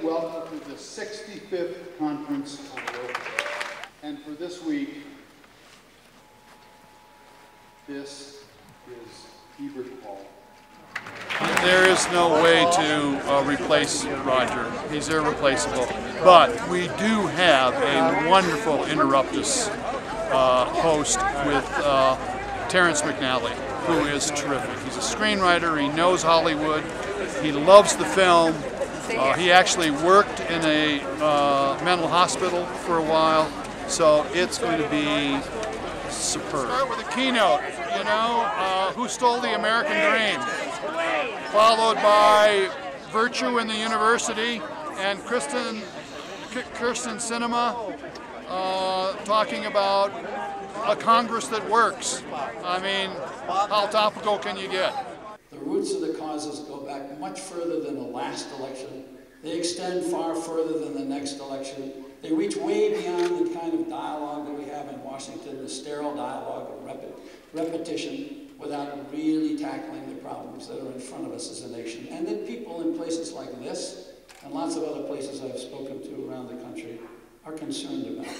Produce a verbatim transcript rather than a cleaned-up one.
Welcome to the sixty-fifth Conference of World Affairs. And for this week, this is Ebert Hall. There is no way to uh, replace Roger. He's irreplaceable. But we do have a wonderful Interruptus uh, host with uh, Terence McNally, who is terrific. He's a screenwriter. He knows Hollywood. He loves the film. Uh, he actually worked in a uh, mental hospital for a while, so it's going to be superb. Start with a keynote, you know, uh, Who Stole the American Dream? Followed by Virtue in the University and Kyrsten, Kyrsten Sinema uh, talking about a Congress that works. I mean, how topical can you get? The roots of the causes go back much further than the last election. They extend far further than the next election. They reach way beyond the kind of dialogue that we have in Washington, the sterile dialogue of rep repetition without really tackling the problems that are in front of us as a nation. And that people in places like this, and lots of other places I've spoken to around the country, are concerned about.